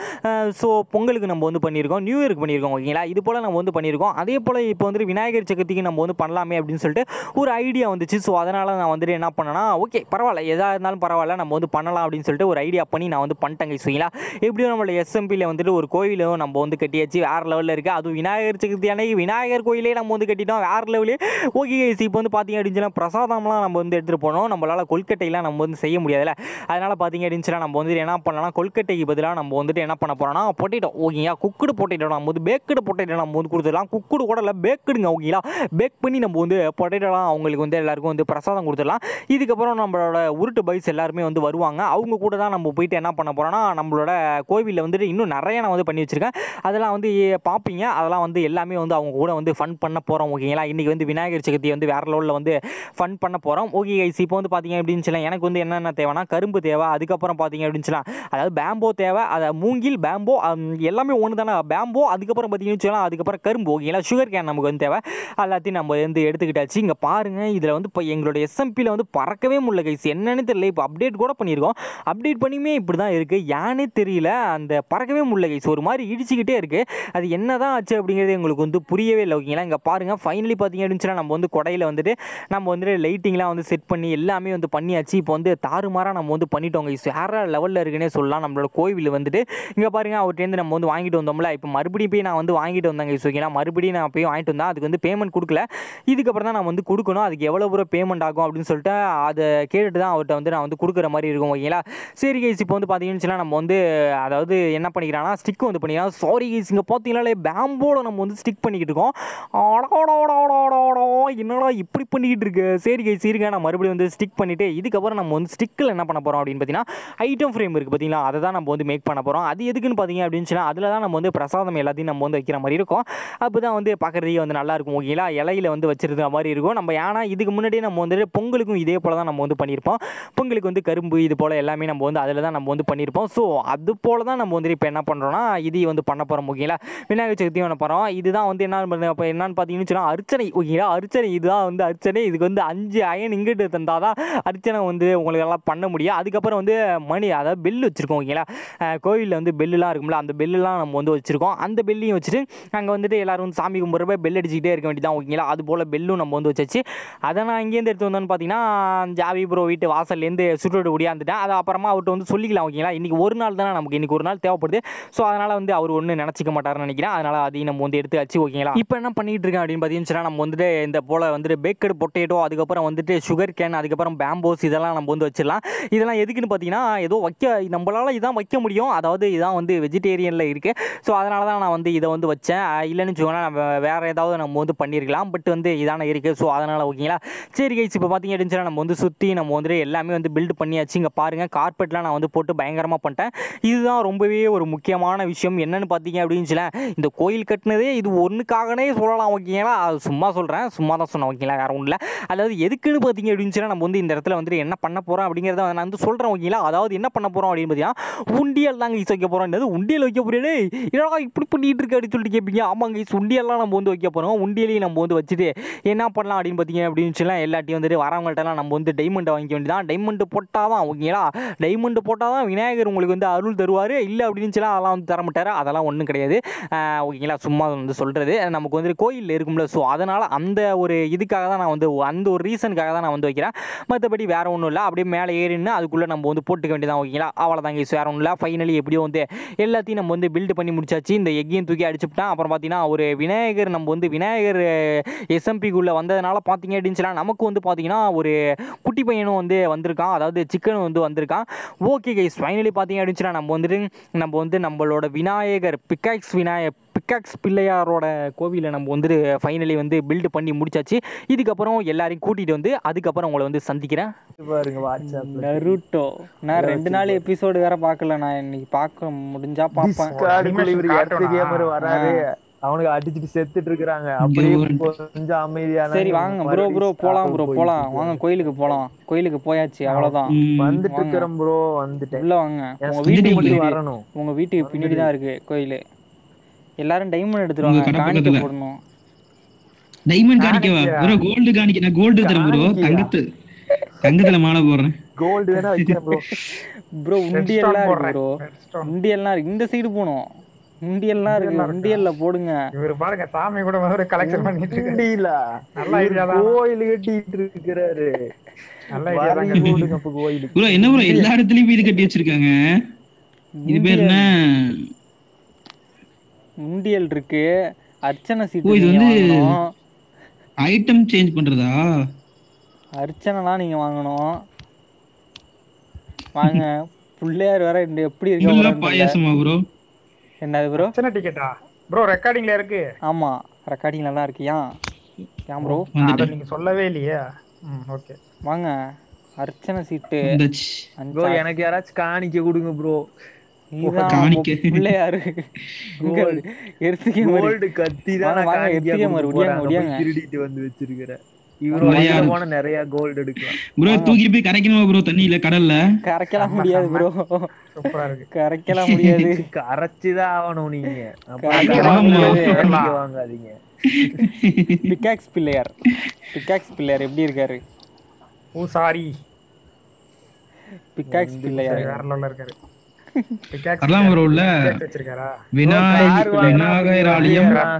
ஸோ பொங்கலுக்கு நம்ம வந்து பண்ணியிருக்கோம், நியூ இயருக்கு பண்ணியிருக்கோம். ஓகேங்களா, இது போல் நம்ம வந்து பண்ணியிருக்கோம். அதே போல் இப்போ வந்து விநாயகர் சதுர்த்திக்கு நம்ம வந்து பண்ணலாமே அப்படின்னு சொல்லிட்டு ஒரு ஐடியா வந்துச்சு. ஸோ அதனால் நான் வந்துட்டு என்ன பண்ணேன்னா, ஓகே பரவாயில்ல, எதாக இருந்தாலும் பரவாயில்ல நம்ம வந்து பண்ணலாம் அப்படின்னு சொல்லிட்டு ஒரு ஐடியா பண்ணி நான் வந்து பண்ணிட்டேங்க. சரிங்களா, எப்படியும் நம்மளோட எஸ்எம்பியில் வந்துட்டு ஒரு கோயிலும் நம்ம வந்து கட்டியாச்சு. வேறு லெவலில் இருக்குது. அதுவும் விநாயகர் சதுர்த்தி அன்னைக்கு விநாயகர் கோயிலே நம்ம வந்து கட்டிட்டோம். வேறு லெவலே. ஓகே, இப்போ வந்து பார்த்திங்க அப்படின்னா பிரசாதம்லாம் நம்ம வந்து எடுத்துகிட்டு போனோம். நம்மளால் கொல்கட்டையெலாம் நம்ம வந்து செய்ய முடியாதுல்ல. அதனால் பார்த்திங்க அப்படின்னா நம்ம வந்து என்ன பண்ணலாம், கொல்கட்டைக்கு பதிலாக நம்ம வந்துட்டு என்ன பண்ண போகிறோம்னா பொட்டேட்டோ. ஓகேங்களா, குக்குடு பொட்டேட்டோ நம்ம வந்து பேக்குடு பொட்டேட்டோ நம்ம வந்து கொடுத்துடலாம். குக்குடு கூட இல்லை, பேக்குடுங்க. ஓகேங்களா, பேக் பண்ணி நம்ம வந்து பொட்டேட்டோலாம் அவங்களுக்கு வந்து எல்லாேருக்கும் வந்து பிரசாதம் கொடுத்துடலாம். இதுக்கப்புறம் நம்மளோட உருட்டு பாய்ஸ் எல்லாருமே வந்து வருவாங்க. அவங்க கூட தான் நம்ம போயிட்டு என்ன பண்ண போகிறோன்னா, நம்மளோட கோவிலில் வந்துட்டு இன்னும் நிறைய நான் வந்து பண்ணி வச்சுருக்கேன். அதெல்லாம் வந்து பார்ப்பீங்க. அதெல்லாம் வந்து எல்லாமே வந்து அவங்க கூட வந்து ஃபன் பண்ண போகிறோம். ஓகேங்களா, இன்றைக்கி வந்து விநாயகர் சதுர்த்தி வந்து வேறு லெவலில் வந்து ஃபன் பண்ண போகிறோம். ஓகே கைஸ், இப்போ வந்து பார்த்திங்க அப்படின்னு சொல்லலாம் எனக்கு வந்து என்னென்ன தேவைன்னா கரும்பு தேவை. அதுக்கப்புறம் பார்த்திங்க அப்படின்னு சொல்லலாம் அதாவது பேம்போ தேவை. அதை மூங்கில் பேம்போ எல்லாமே ஒன்று தானே, பேம்போ. அதுக்கப்புறம் பார்த்திங்கன்னு சொல்லலாம் அதுக்கப்புறம் கரும்பு. ஓகேங்களா, சுகர் கேன் நமக்கு வந்து தேவை. எல்லாத்தையும் நம்ம வந்து எடுத்துக்கிட்டாச்சு. இங்கே பாருங்கள், இதில் வந்து இப்போ எங்களோட எஸ்எம்பியில் வந்து பறக்கவே முடியல கைஸ். என்னென்னு தெரியல, இப்போ அப்டேட் கூட பண்ணியிருக்கோம். அப்டேட் பண்ணியுமே இப்படி தான் இருக்குது, யானே தெரியல. அந்த பறக்கவே முடியல கைஸ், ஒரு மாதிரி இடிச்சிக்கிட்டே இருக்குது. அது என்ன தான் ஆச்சு அப்படிங்கிறது எங்களுக்கு வந்து புரியவே இல்லை. ஓகேங்களா, இங்கே பாருங்கள், ஃபைனலி பார்த்திங்க அப்படின்னு சொல்லலாம் நம்ம வந்து கொடையில் வந்துட்டு நம்ம வந்துட்டு லைட்டிங்லாம் வந்து செட் பண்ணி எல்லாமே வந்து பண்ணியாச்சு. இப்போ வந்து தாறுமாறாக நம்ம வந்து பண்ணிட்டோங்க. வேறு லெவலில் இருக்குன்னே சொல்லலாம் நம்மளோட கோவில் வந்துட்டு. இங்கே பாருங்கள், அவர்கிட்டேருந்து நம்ம வந்து வாங்கிட்டு வந்தோம்ல, இப்போ மறுபடியும் போய் நான் வந்து வாங்கிட்டு வந்தாங்க. ஓகேங்களா, மறுபடியும் நான் போய் வாங்கிட்டு வந்தேன். அதுக்கு வந்து பேமெண்ட் கொடுக்கல. இதுக்கப்புறம் தான் நான் வந்து கொடுக்கணும். அதுக்கு எவ்வளோ ரூபா பேமெண்ட் ஆகும் அப்படின்னு சொல்லிட்டு அதை கேட்டுட்டு தான் அவர்கிட்ட வந்து நான் வந்து கொடுக்குற மாதிரி இருக்கும். ஓகேங்களா, சரி கைஸ், இப்போ வந்து பார்த்தீங்கன்னு சொன்னால் நம்ம வந்து அதாவது என்ன பண்ணிக்கிறான்னா ஸ்டிக் வந்து பண்ணிக்கலாம். சாரி கைஸ், இங்கே பார்த்தீங்களா பேம்போட நம்ம வந்து ஸ்டிக் பண்ணிக்கிட்டு இருக்கோம். என்னடா இப்படி பண்ணிக்கிட்டு இருக்கு. சரி கைஸ் இருங்க, நான் மறுபடியும் வந்து ஸ்டிக் பண்ணிவிட்டு இதுக்கப்புறம் நம்ம வந்து ஸ்டிக்கில் என்ன பண்ண போகிறோம் அப்படின்னு பார்த்தீங்கன்னா ஐட்டம் ஃப்ரேம் இருக்குது பார்த்தீங்களா, அதை தான் நம்ம வந்து மேக் பண்ண போகிறோம். அது எதுக்குன்னு பார்த்தீங்க அப்படின்னு சொன்னால் அதில் தான் நம்ம வந்து பிரசாதம் எல்லாத்தையும் நம்ம வந்து வைக்கிற மாதிரி இருக்கும். அப்போ தான் வந்து பார்க்குறதுக்கே வந்து நல்லாயிருக்கும். ஓகேங்களா, இலையில் வந்து வச்சிருந்த மாதிரி இருக்கும் நம்ம. ஏன்னா இதுக்கு முன்னாடியே நம்ம வந்துட்டு பொங்கலுக்கும் இதே போல் தான் நம்ம வந்து பண்ணியிருப்போம். பொங்கலுக்கு வந்து கரும்பு இது போல் எல்லாமே நம்ம வந்து அதில் தான் நம்ம வந்து பண்ணியிருப்போம். ஸோ அது போல் தான் நம்ம வந்து இப்போ என்ன பண்ணுறோன்னா இதையும் வந்து பண்ண போகிறோம். ஓகேங்களா, விநாயகர் சதுர்த்தி பண்ண போகிறோம். இதுதான் வந்து என்ன இப்போ என்னன்னு பார்த்தீங்கன்னு சொன்னால் அர்ச்சனை. ஓகேங்களா, அர்ச்சனை இதுதான் வந்து அர்ச்சனை. இதுக்கு வந்து அஞ்சு அயன் இங்கிட்டு தந்தால் தான் அர்ச்சனை வந்து உங்களுக்கு எல்லாம் பண்ண முடியும். அதுக்கப்புறம் வந்து மணி, அதாவது பெல் வச்சுருக்கோம். ஓகேங்களா, கோவிலில் வந்து பெல்லுலாம் இருக்கும்ல, அந்த பெல்லுலாம் நம்ம வந்து வச்சுருக்கோம். அந்த பெல்லையும் வச்சுட்டு அங்கே வந்துட்டு எல்லோரும் வந்து சாமி கும்பிட்றப்ப பெல் அடிச்சுக்கிட்டே இருக்க வேண்டியதான். ஓகேங்களா, அதுபோல் பெல்லும் நம்ம வந்து வச்சாச்சு. அதை நான் இங்கேருந்து எடுத்து வந்தோன்னு பார்த்தீங்கன்னா ஜாவிபுரோ வீட்டு வாசல்லேருந்து சுற்றோடு ஓடியாந்துட்டேன். அது அப்புறமா அவர்கிட்ட வந்து சொல்லிக்கலாம். ஓகேங்களா, இன்றைக்கி ஒரு நாள் தானே நமக்கு, இன்றைக்கி ஒரு நாள் தேவைப்படுது. ஸோ அதனால் வந்து அவர் ஒன்றும் நினச்சிக்க மாட்டார்னு நினைக்கிறேன். அதனால் அதையும் நம்ம வந்து எடுத்துக்காச்சு. ஓகேங்களா, இப்போ என்ன பண்ணிகிட்டு இருக்கேன் அப்படின்னு பார்த்தீங்கன்னா நம்ம வந்துட்டு இந்த போல் வந்துட்டு பேக்கடு பொட்டேட்டோ, அதுக்கப்புறம் வந்துட்டு சுகர் கேன், அதுக்கப்புறம் பேம்போஸ் இதெல்லாம் நம்ம வந்து வச்சிடலாம். இதெல்லாம் எதுக்குன்னு பார்த்தீங்கன்னா ஏதோ வைக்க நம்மளால் இதான் வைக்க முடியும். அதாவது இதான் வந்து வெஜிடேரியனில் இருக்குது. ஸோ அதனால தான் நான் வந்து இதை வந்து வச்சேன். இல்லைன்னு வச்சுக்கோங்கன்னா நம்ம வேறு ஏதாவது நம்ம வந்து பண்ணியிருக்கலாம். பட் வந்து இதான இருக்குது. ஸோ அதனால் ஓகேங்களா. சரி கைஸ், இப்போ பார்த்திங்க அப்படின்னு சொன்னால் நம்ம வந்து சுற்றி நம்ம வந்துட்டு எல்லாமே வந்து பில்டு பண்ணியாச்சு. இங்கே பாருங்கள், கார்பெட்லாம் நான் வந்து போட்டு பயங்கரமாக பண்ணிட்டேன். இதுதான் ரொம்பவே ஒரு முக்கியமான விஷயம். என்னென்னு பார்த்தீங்க அப்படின்னு சொன்னால் இந்த கோயில் கட்டினதே இது ஒன்றுக்காகனே சொல்லலாம். ஓகேங்களா, அது சும்மா சொல்கிறேன், சும்மா தான் சொன்னேன். ஓகேங்களா, வேறு ஒன்றும் இல்லை. அதாவது எதுக்குன்னு பார்த்தீங்க அப்படின்னு சொன்னால் நம்ம வந்து இந்த இடத்துல வந்துட்டு என்ன பண்ண போகிறோம் அப்படிங்கிறத நான் வந்து சொல்கிறேன். ஓகேங்களா, அதாவது என்ன பண்ண போகிறோம் அப்படின்னு பார்த்தீங்கன்னா உண்டியல் தாங்க கைஸ் வைக்க போகிறோம். என்னது உண்டியல் வைக்க போகிறேன்? என்னடா இப்படி பண்ணிகிட்டு இருக்கு அப்படின்னு சொல்லிட்டு கேட்பீங்க. ஆமாங்க கைஸ், உண்டியெல்லாம் நம்ம வந்து வைக்க போகிறோம். உண்டியலையும் நம்ம வந்து வச்சுட்டு என்ன பண்ணலாம் அப்படின்னு பார்த்தீங்க அப்படின்னு சொல்லலாம் எல்லாத்தையும் வந்துட்டு வரவங்கள்ட்டலாம் நம்ம வந்து டைமண்டை வாங்கிக்க வேண்டியதான். டைமண்டு போட்டால் தான், ஓகேங்களா, டைமண்டு போட்டால் தான் விநாயகர் உங்களுக்கு வந்து அருள் தருவார். இல்லை அப்படின்னு சொல்லலாம் அதெல்லாம் வந்து தரமாட்டார். அதெல்லாம் ஒன்றும் கிடையாது. ஓகேங்களா, சும்மா வந்து சொல்கிறது. நமக்கு வந்துட்டு கோயிலில் இருக்கும்ல, ஸோ அதனால் அந்த ஒரு இதுக்காக தான் நான் வந்து அந்த ஒரு ரீசனுக்காக தான் நான் வந்து வைக்கிறேன். மற்றபடி வேறு ஒன்றும் இல்லை. அப்படியே மேலே ஏறின்னு அதுக்குள்ளே நம்ம வந்து போட்டுக்க வேண்டியதான். ஓகேங்களா, அவ்வளோதாங்க கைஸ், வேறு ஒன்றும் இல்லை. ஃபைனலி எப்படியோ வந்து எல்லாத்தையும் நம்ம வந்து பில்டு பண்ணி முடிச்சாச்சு. இந்த எக்கையும் தூக்கி அடிச்சுட்டான். அப்புறம் பார்த்தீங்கன்னா ஒரு விநாயகர் நம்ம வந்து விநாயகர் எஸ்எம்பிக்குள்ளே வந்ததுனால பார்த்தீங்க அப்படின்னு சொல்லலாம் நமக்கு வந்து பார்த்தீங்கன்னா ஒரு குட்டி பையனும் வந்து வந்திருக்கான். அதாவது சிக்கனும் வந்து வந்திருக்கான். ஓகே கைஸ், ஃபைனலி பார்த்தீங்க அப்படின்னு சொன்னால் நம்ம வந்துட்டு நம்ம வந்து நம்மளோட விநாயகர் பிக்காக்ஸ் விநாயகர் பிக்காக்ஸ் பிள்ளையாரோட கோவிலை நம்ம வந்துட்டு ஃபைனலி வந்து பில்டு பண்ணி முடிச்சாச்சு. இதுக்கப்புறம் எல்லாரையும் கூட்டிகிட்டு வந்து அதுக்கப்புறம் உங்களை வந்து சந்திக்கிறேன். நருட்டோ நான் ரெண்டு நாள் எபிசோடு வேற பார்க்கல. நான் இன்னைக்கு பார்க்க முடிஞ்சா பார்ப்பேன். அவனுக்கு அடிச்சுட்டு செத்துட்டு இருக்காங்க. அப்படியே கொஞ்சம் அமைதியா சரி வாங்க ப்ரோ ப்ரோ போலாம் ப்ரோ போலாம் வாங்க கோயிலுக்கு போலாம். கோயிலுக்கு போயாச்சு, அவ்வளவுதான். வந்துட்டு இருக்கிறோம் ப்ரோ, வந்துட்டேன். உள்ள வாங்க. உங்க வீட்டுக்கு வரணும். உங்க வீட்டுக்கு பின்னாடி தான் இருக்கு கோயில். எல்லாரும் டைமண்ட் எடுத்துருவாங்க, காணிக்க போடணும். Diamond காணிக்கவா bro? கோல்டு காணிக்க. நான் கோல்டு தரேன் ப்ரோ, தங்கத்து. தங்கத்துல மாலை போடுறேன். கோல்ட் வேணா வைக்கிறேன் bro. bro உண்டி எல்லாம் இருக்கு bro. உண்டி எல்லாம் இருக்கு. இந்த சைடு போனும். உண்டி எல்லாம் இருக்கு. உண்டியல்ல போடுங்க. இவரு பாருங்க சாமி கூட ஒரு கலெக்ஷன் பண்ணிட்டு இருக்காரு. உண்டியில நல்ல ஐடியா தான். கோயில் கட்டிட்டு இருக்காரு. நல்ல ஐடியா தான். போடுங்க அப்ப கோயில். bro என்ன bro எல்லா இடத்துலயும் வீடு கட்டி வச்சிருக்காங்க. இது பேர் என்ன? உண்டியல் இருக்கு. அர்ச்சனை சீட்டு. இது வந்து ஐட்டம் சேஞ்ச் பண்றதா? அர்ச்சனைலாம் நீங்க வாங்கணும். வாங்க புள்ளையார் வர எப்படி இருக்கு ப்ரோ? பாயாசமா ப்ரோ? என்னது ப்ரோ? அர்ச்சனை டிக்கெட்டா? ப்ரோ ரெக்கார்டிங்ல இருக்கு. ஆமா ரெக்கார்டிங்ல எல்லாம் இருக்கியா? யா ப்ரோ அத நீங்க சொல்லவே இல்லையே. ம் ஓகே வாங்க அர்ச்சனை சீட்டு. ப்ரோ எனக்கு யாராச்சும் காணிக்கை கொடுங்க ப்ரோ. எப்படி இருக்காரு?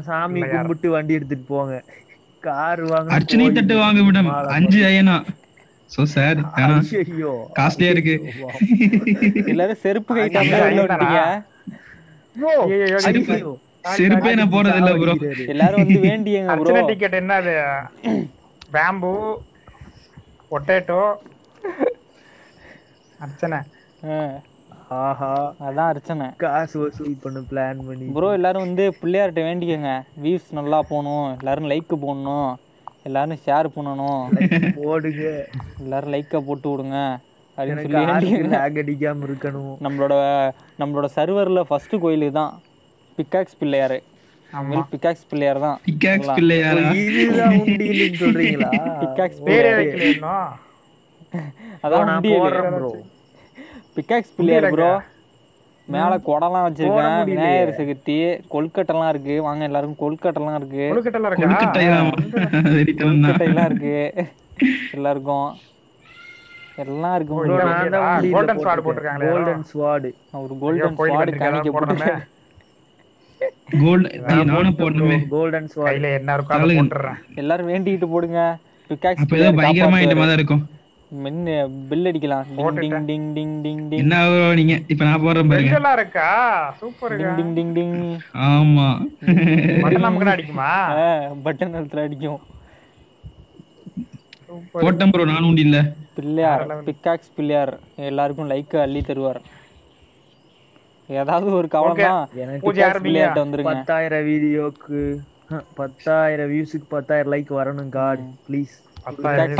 சாமி கும்பிட்டு வண்டி எடுத்துட்டு போங்க. கார் வாங்க. அர்ச்சனை தட்டு வாங்க மேடம். அஞ்சு ஐயனா. சோ சார் ஐயோ காஸ்ட்லியா இருக்கு. எல்லாரும் செருப்பு கைட்டாம வந்துட்டீங்க. செருப்பே நான் போறது இல்ல bro. எல்லாரும் வந்து வேண்டியங்க bro. அர்ச்சனை டிக்கெட் என்ன அது? பாம்பு பொட்டேட்டோ அர்ச்சனை. ஆஹா அதான் அர்ச்சனை. காசு வசூல் பண்ண பிளான் பண்ணி ப்ரோ எல்லாரும் வந்து பிள்ளையார்ட்ட வேண்டிக்கங்க. வியூஸ் நல்லா போகணும். எல்லாரும் லைக் போடணும். எல்லாரும் ஷேர் பண்ணணும். போடுங்க. எல்லாரும் லைக்கை போட்டு விடுங்க அப்படின்னு சொல்லி வேண்டிக்கங்க. லாக் அடிக்காம இருக்கணும். நம்மளோட நம்மளோட சர்வரில் ஃபர்ஸ்ட் கோயில் தான் பிக்காக்ஸ் பிள்ளையார். அவங்களுக்கு பிக்காக்ஸ் பிள்ளையார் தான். பிக்காக்ஸ் பிள்ளையார் இதுதான் உண்டியல்னு சொல்றீங்களா? பிக்காக்ஸ் பிள்ளையார் வைக்கலன்னா அதான் நான் போடுறேன் ப்ரோ. Pickaxe Pillaiyar bro. மேல கொடலாம் வச்சிருக்கேன். விநாயகர் சதுர்த்தி கொல்கட்டெல்லாம் இருக்கு. வாங்க எல்லாரும் கொல்கட்டெல்லாம் இருக்கு. கொல்கட்டெல்லாம் இருக்கு. எல்லாருக்கும் எல்லாம் இருக்கு. கோல்டன் ஸ்வார்ட் போட்டுருக்காங்க. கோல்டன் ஸ்வார்ட் ஒரு கோல்டன் ஸ்வார்ட் காணிக்க போடுறேன். கோல்ட் நானும் போடுறேன். கோல்டன் ஸ்வார்ட் இல்ல என்ன இருக்கோ அத போட்டுறேன். எல்லாரும் வேண்டிட்டு போடுங்க. பிக்காக்ஸ் அப்ப ஏதோ பயங்கரமா ஐட்டமா தான் இருக்கும். மென்னு பில் அடிக்கலாம். டிங் டிங் டிங் டிங் டிங். என்ன ப்ரோ நீங்க இப்ப நான் போறேன் பாருங்க. பில்லா இருக்கா? சூப்பர் இருக்கா? டிங் டிங் டிங். ஆமா பட்டன் நமக்கு அடிக்குமா? பட்டன் அழுத்தல அடிக்கும். போட்டம் ப்ரோ நான் உண்டி இல்ல. பிள்ளையார் பிக்காக்ஸ் பிள்ளையார் எல்லாருக்கும் லைக் அள்ளி தருவார். ஏதாவது ஒரு கவலமா பூஜை ஆரம்பிக்க வந்துருங்க. பத்தாயிரம் வீடியோக்கு பத்தாயிரம் வியூஸ்க்கு பத்தாயிரம் லைக் வரணும். காட் ப்ளீஸ் பத்தாயிரம்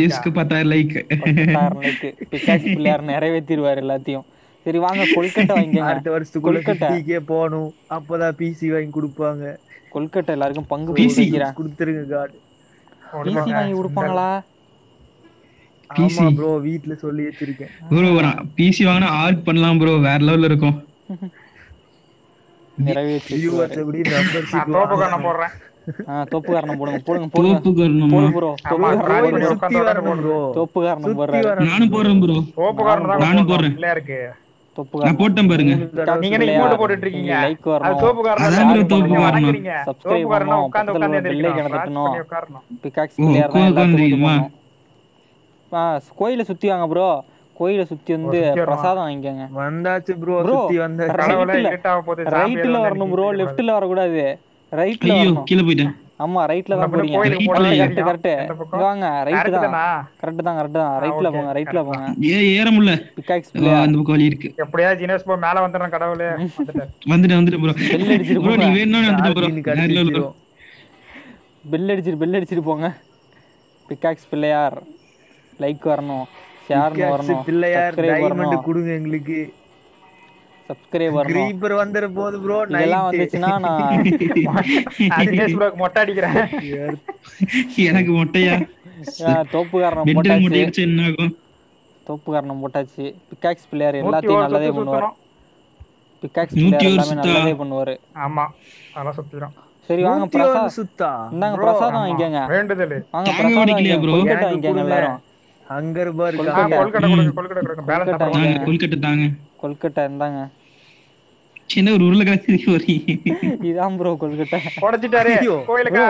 யூஸ்க்கு பத்தாயிரம் லைக். பத்தாயிரம் லைக். பிக்காக்ஸ் பிள்ளையார் நிறைவேற்றிடுவார் எல்லாத்தையும். சரி வாங்க கொல்கட்டை வாங்கிங்க. அடுத்த வருஷத்துக்கு கொல்கட்டை டிகே போணும். அப்பதான் பிசி வாங்கி கொடுப்பாங்க. கொல்கட்டை எல்லாருக்கும் பங்கு பிசி கொடுத்துருங்க. காட் பிசி வாங்கி கொடுப்பாங்களா? ஆமா ப்ரோ வீட்ல சொல்லி வச்சிருக்கேன். ப்ரோ பிசி வாங்கினா ஆர்ட் பண்ணலாம் ப்ரோ. வேற லெவல்ல இருக்கும். நிறைவேற்றிடுவார். எப்படி நம்பர் சீட் ப்ரோபகன போறேன். தோப்பு காரணம் போடுங்க போடுங்க போடுங்க. தோப்பு காரணம் ப்ரோ. தோப்பு காரணம் போடுறேன். நானும் போறேன் ப்ரோ. தோப்பு காரணம் தான் நானும் போறேன். இல்ல இருக்கு தோப்பு காரணம் போட்டேன் பாருங்க. நீங்க என்ன இமோட் போட்டுட்டு இருக்கீங்க? லைக் வரணும். அது தோப்பு காரணம் தான். தோப்பு காரணம் சப்ஸ்கிரைப் பண்ணனும். உட்கார்ந்து உட்கார்ந்து எந்திரிக்க கணக்கணும். பிக்காக்ஸ் பிளேயர் தான். ஆ கோயில சுத்தி வாங்க ப்ரோ. கோயில சுத்தி வந்து பிரசாதம் வாங்கிக்கங்க. வந்தாச்சு ப்ரோ. சுத்தி வந்த கடவுளே லேட்டாவ போதே. ரைட்ல வரணும் ப்ரோ. லெஃப்ட்ல வர கூடாது. ரைட்ல வரணும். கீழ போய்ட்டேன். ஆமா ரைட்ல தான் போறீங்க. Correct correct. வாங்க ரைட் தான். கரெக்ட் தான் கரெக்ட் தான். ரைட்ல போங்க ரைட்ல போங்க. ஏ ஏற முடியல. பிக்காக்ஸ் அந்த கோயில் இருக்கு. எப்படியா ஜினஸ் போ மேல வந்தறேன் கடவுளே. வந்துட்ட வந்துட்ட ப்ரோ. Bell அடிச்சிரு bro. நீ வேணும்னா வந்துட்ட ப்ரோ. பெல் அடிச்சிரு பெல் அடிச்சிரு போங்க. பிக்காக்ஸ் பிள்ளையார் லைக் வரணும். ஷேர் வரணும். பிள்ளையார் டைமண்ட் கொடுங்க எங்களுக்கு. சப்ஸ்கிரைப் வரணும். கிரீப்பர் வந்தற போது bro இதெல்லாம் வந்துச்சுனா நான் அட்னஸ் bro மொட்டை அடிக்கிறேன். எனக்கு மொட்டையா? தோப்பு காரணம் போட்டாச்சு. மொட்டை அடிச்ச என்ன ஆகும்? தோப்பு காரணம் போட்டாச்சு. பிக்காக்ஸ் பிளேயர் எல்லாத்தையும் நல்லதே பண்ணுவார். பிக்காக்ஸ் பிளேயர் எல்லாமே நல்லதே பண்ணுவார். ஆமா அத சுத்திறோம். சரி வாங்க பிரசாதம் சுத்தா. இந்தாங்க பிரசாதம் வாங்கிங்க. வேண்டதே. வாங்க பிரசாதம் வாங்கிங்க bro. எல்லாரும் ஹங்கர் பர்க் கொல்கட்டா கொல்கட்டா கொல்கட்டா பேலன்ஸ் பண்ணுங்க கொல்கட்டா தாங்க கொல்கட்டா இருந்தாங்க சின்ன ஒரு ஊர்ல கிடச்சி ஒரு இதான் bro கொல்கட்டா உடைச்சிட்டாரே கோயிலக்கா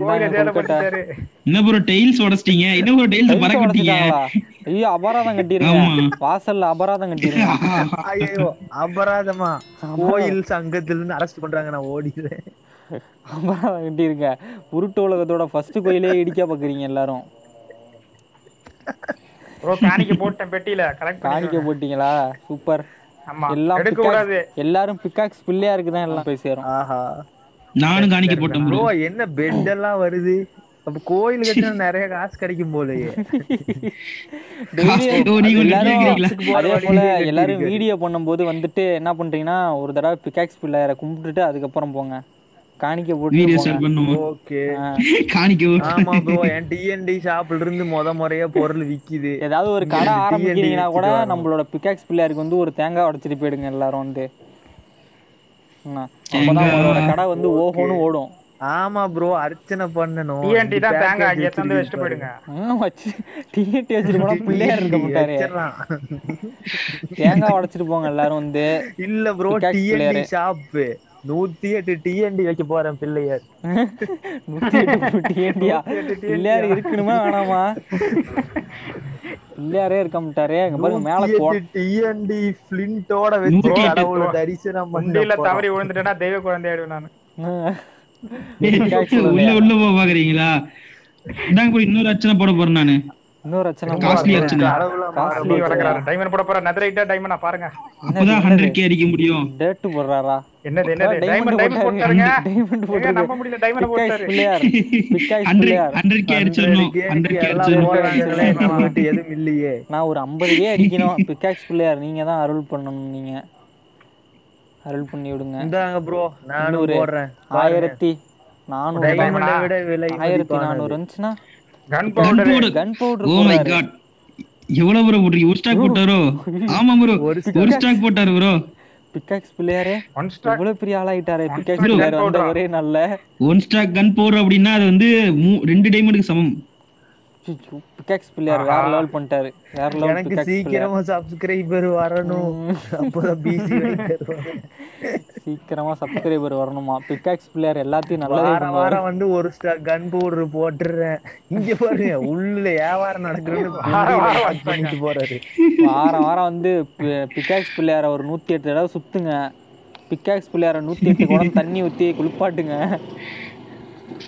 கோயில தேட போட்டாரு என்ன bro டெயில்ஸ் உடைச்சிட்டீங்க என்ன bro டெயில்ஸ் மறக்கிட்டீங்க ஐயோ அபராதம் கட்டிறீங்க வாசல்ல அபராதம் கட்டிறீங்க ஐயோ அபராதமா கோயில் சங்கத்துல இருந்து அரெஸ்ட் பண்றாங்க நான் ஓடிறேன் அபராதம் கட்டிறீங்க உருட்டு உலகத்தோட ஃபர்ஸ்ட் கோயிலே இடிக்க பாக்குறீங்க எல்லாரும் bro காணிக்க போட்டேன் பெட்டில கரெக்ட் காணிக்க போட்டீங்களா சூப்பர் ஆமா எடுக்க கூடாது எல்லாரும் பிக்காக்ஸ் பிள்ளையா இருக்குதான் எல்லாம் போய் சேரும் ஆஹா நானும் காணிக்க போட்டேன் bro என்ன பெட் எல்லாம் வருது அப்ப கோயில் கட்டினா நிறைய காசு கிடைக்கும் போலயே அதே போல எல்லாரும் வீடியோ பண்ணும்போது வந்துட்டு என்ன பண்றீங்கன்னா ஒரு தடவை பிக்காக்ஸ் பிள்ளையார கும்பிட்டுட்டு அதுக்கப்புறம் போங்க காணிக்க போட்டு ஓகே காணிக்க ஆமா bro என் டிஎன்டி ஷாப்ல இருந்து முத முறையா பொருள் விக்குது ஏதாவது ஒரு கடை ஆரம்பிக்கிறீங்கனா கூட நம்மளோட பிக்காக்ஸ் பிள்ளையாருக்கு வந்து ஒரு தேங்காய் உடைச்சிட்டு போயிடுங்க எல்லாரும் வந்து அப்பதான் நம்மளோட கடை வந்து ஓஹோன்னு ஓடும் ஆமா bro அர்ச்சனை பண்ணனும் டிஎன்டி தான் தேங்காய் அங்க எடுத்து வச்சிட்டு போயிடுங்க டிஎன்டி வச்சிட்டு போனா பிள்ளையார் இருக்க மாட்டாரே தேங்காய் உடைச்சிட்டு போங்க எல்லாரும் வந்து இல்ல bro டிஎன்டி ஷாப் நூத்தி எட்டு டிஎன்டி வைக்க போறேன் பிள்ளையார் நூத்தி எட்டு டிஎன்டியா பிள்ளையார் இருக்குணுமா வேணாமா பிள்ளையாரே இருக்க மாட்டாரே அங்க பாருங்க மேல கோட டிஎன்டி ஃப்ளின்ட்டோட வெச்சு கடவுள தரிசனம் பண்ணல தவறி விழுந்துட்டேனா தெய்வ குழந்தை ஆயிடுவேன் நான் உள்ள உள்ள போ பாக்குறீங்களா இந்தாங்க போய் இன்னொரு அர்ச்சனை போட போறேன் நான் இன்னொரு அர்ச்சனை காஸ்ட்லி அர்ச்சனை காஸ்ட்லி வரக்கறாரு டைமண்ட் போட போறேன் நெதரைட்டா டைமண்டா பாருங்க அப்பதான் நூறு கே அடிக்க முடியும் டேட் போடுறாரா என்னது என்னது டைமண்ட் டைமண்ட் போட்டாருங்க டைமண்ட் போட்டு நம்ம முடியல டைமண்ட் போட்டாரு பிள்ளையார் பிக்காய் பிள்ளையார் நூறு கே அடிச்சறணும் நூறு கே அடிச்சறணும் வந்து எதும் இல்லையே நான் ஒரு ஐம்பது கே அடிக்கணும் பிக்காய்ஸ் பிள்ளையார் நீங்க தான் அருள் பண்ணணும் நீங்க அருள் பண்ணி விடுங்க இந்தாங்க bro நான் போடுறேன் ஆயிரத்து நானூறு டைமண்ட விட விலை ஆயிரத்து நானூறு வந்துனா கன் powder gun powder oh my god எவ்வளவு bro போடுறீங்க ஒரு ஸ்டாக் போட்டாரோ ஆமா bro ஒரு ஸ்டாக் போட்டாரு bro பிக்காக்ஸ் பிள்ளையாரே இவ்ளோ பெரிய ஆளா ஐட்டாரே பிக்காக்ஸ் பிள்ளையார் அந்த ஒரே நல்ல ஒன் ஸ்டாக் கன் போற அப்படினா அது வந்து ரெண்டு டைமண்ட்க்கு சமம் பிக்காக்ஸ் பிள்ளையார் வேற லெவல் பண்ணிட்டாரு வேற லெவல் எனக்கு சீக்கிரமா சப்ஸ்கிரைபர் வரணும் அப்பறம் பிசி வைக்கறோம் சீக்கிரமா சப்ஸ்கிரைபர் வரணுமா பிக்காக்ஸ் பிள்ளையார் எல்லாத்தையும் நல்லா வார வார வந்து ஒரு ஸ்டாக் கன் போற போட்றேன் இங்க பாருங்க உள்ள ஏவார நடக்குது வாட்ச் பண்ணிட்டு போறாரு வார வார வந்து பிக்காக்ஸ் பிள்ளையார ஒரு நூத்தி எட்டு தடவை சுத்துங்க பிக்காக்ஸ் பிள்ளையார நூத்தி எட்டு குடம் தண்ணி ஊத்தி குளிப்பாட்டுங்க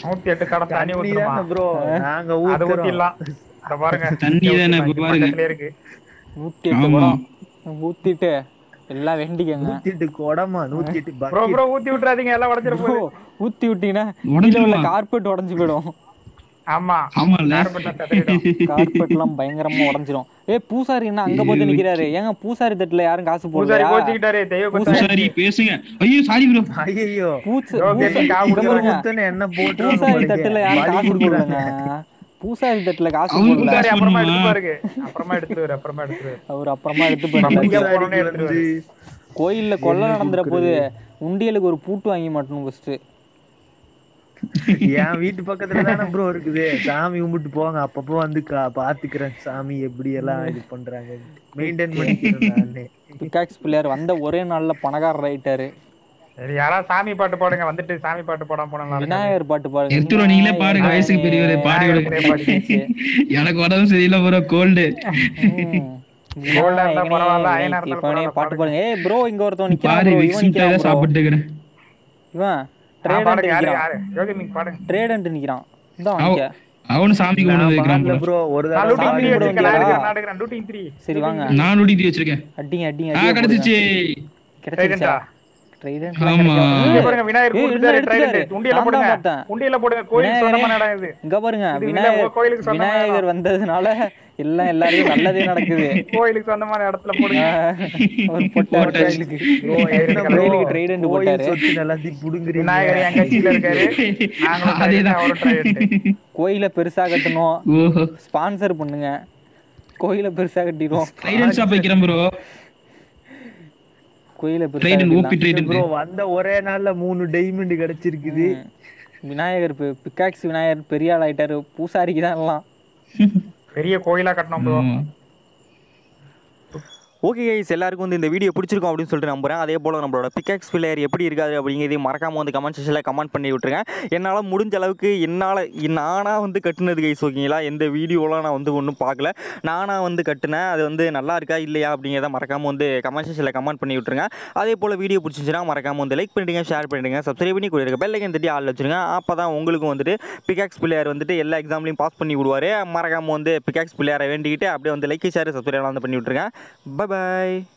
நூத்தி எட்டு கட தண்ணி ஊத்துமா bro நாங்க ஊத்துறோம் அத பாருங்க தண்ணி தான பாருங்க நூத்தி எட்டு குடம் ஊத்திட்டு எல்லாம் வேண்டிக்கங்க நூத்தி எட்டு குடமா நூத்தி எட்டு பக்கெட் bro bro ஊத்தி விட்டுறாதீங்க எல்லாம் உடைஞ்சிர போகுது ஊத்தி விட்டீனா உடைஞ்ச உள்ள கார்பெட் உடைஞ்சு போய்டும் ஆமா ஆமா கார்பெட் தட்டிடும் கார்பெட்லாம் பயங்கரமா உடைஞ்சிரும் ஏ பூசாரி என்ன அங்க போய் நிக்கிறாரு ஏங்க பூசாரி தட்டல யாரும் காசு போடுறாரு பூசாரி கோச்சிட்டாரே தெய்வ பூசாரி பேசுங்க ஐயோ சாரி bro ஐயோ பூசாரி காவுடுறதுன்னு என்ன போட்டு பூசாரி தட்டல யாரும் காசு போடுறாங்க பூசாரி தட்டல காசு போடுறாரு அப்புறமா எடுத்து பாருங்க அப்புறமா எடுத்து வர அப்புறமா எடுத்து வர அவர் அப்புறமா எடுத்து பாருங்க கோயில்ல கொல்ல நடந்துற போது உண்டியலுக்கு ஒரு பூட்டு வாங்கி மாட்டணும் ஃபர்ஸ்ட் என் வீட்டு பக்கத்துல தான bro இருக்குது சாமி கும்பிட்டு போங்க அப்பப்போ வந்து பாத்துக்கிறேன் சாமி எப்படி எல்லாம் இது பண்றாங்க மெயின்டெய்ன் பண்ணிக்கிறேன் நானே பிக்காக்ஸ் பிள்ளையார் வந்த ஒரே நாள்ல பணக்காரர் ஆயிட்டாரு சரி யாரா சாமி பாட்டு பாடுங்க வந்துட்டு சாமி பாட்டு போடாம போனாங்க விநாயகர் பாட்டு பாடுங்க எடுத்துறோம் நீங்களே பாடுங்க வயசுக்கு பெரியவரே பாடி விடுங்க எனக்கு வரவும் சரியில்லை bro கோல்ட் கோல்டா இருந்தா பரவாயில்லை ஐயனா இருந்தா பாட்டு பாடுங்க ஏய் bro இங்க ஒருத்தன் நிக்கிறான் bro இவன் நிக்கிறான் சாப்பிட்டு இருக்கேன் இவன் பாடுங்க யாரு யாரு யோகிமிங் பாடுங்க ட்ரேட் அண்ட் நிக்கிறான் இந்த வாங்க அவனும் சாமி கும்பிட வைக்கிறான் bro ஒரு தடவை சாமி கும்பிட வைக்கிறான் நாடுகறான் இருபத்தி மூன்று சரி வாங்க நான் இருபத்தி மூன்று வச்சிருக்கேன் அடிங்க அடிங்க ஆ கடந்துச்சு ட்ரேடண்டா ட்ரேடண்ட் ஆமா இங்க பாருங்க விநாயகர் கூப்பிட்டாரு ட்ரேடண்ட் உண்டியல போடுங்க உண்டியல போடுங்க கோயில் சொன்னமான இடம் இது இங்க பாருங்க விநாயகர் கோயிலுக்கு சொன்னமான விநாயகர் வந்ததனால எல்லாம் எல்லாரும் நல்லதே நடக்குது கோயிலுக்கு சொந்தமான இடத்துல போடுங்க ஒரு போட்டாரு bro என்ன கோயிலுக்கு ட்ரைடன்ட் போட்டாரு சொத்து நல்லா புடுங்குறீங்க விநாயகர் எங்க கீழ இருக்காரு நாங்க அதேதான் ஒரு ட்ரைடன்ட் கோயில பெருசா கட்டணும் ஸ்பான்சர் பண்ணுங்க கோயில பெருசா கட்டிரோம் ட்ரைடன்ட் ஷாப் வைக்கிறேன் bro கோயில பெருசா ட்ரைடன்ட் ஓபி ட்ரைடன்ட் bro வந்த ஒரே நாள்ல மூணு டைமண்ட் கிடைச்சிருக்குது விநாயகர் பிக்காக்ஸ் விநாயகர் பெரிய ஆளா ஆயிட்டாரு பூசாரிக்கு தான் எல்லாம் பெரிய கோயிலா கட்டணும் bro. ஓகே गाइस எல்லாருக்கும் வந்து இந்த வீடியோ பிடிச்சிருக்கும் அப்படினு சொல்லிட்டு நம்புறேன். அதே போல நம்மளோட பிக்கெக்ஸ் பிளேயர் எப்படி இருக்காது அப்படிங்கறதை மறக்காம வந்து கமெண்ட் செக்ஷன்ல கமெண்ட் பண்ணி விட்டுருங்க. என்னால முடிஞ்ச அளவுக்கு என்னால நானா வந்து கட்டுனது गाइस ஓகேங்களா, இந்த வீடியோலாம் நான் வந்து ஒண்ணும் பார்க்கல, நானா வந்து கட்டுனேன். அது வந்து நல்லா இருக்கா இல்லையா அப்படிங்கறதை மறக்காம வந்து கமெண்ட் செக்ஷன்ல கமெண்ட் பண்ணி விட்டுருங்க. அதே போல வீடியோ பிடிச்சிருந்தா மறக்காம வந்து லைக் பண்ணிடுங்க, ஷேர் பண்ணிடுங்க, சப்ஸ்கிரைப் பண்ணி கூட இருக்க பெல் ஐகான் தட்டி ஆல் வச்சிருங்க. அப்பதான் உங்களுக்கு வந்துட்டு பிக்கெக்ஸ் பிளேயர் வந்துட்டு எல்லா எக்ஸாம்லயும் பாஸ் பண்ணி விடுவாரு. மறக்காம வந்து பிக்கெக்ஸ் பிளேயரை வேண்டிக்கிட்டு அப்படியே வந்து லைக் ஷேர் சப்ஸ்கிரைப் எல்லாம் பண்ணி விட்டுருங்க. Bye.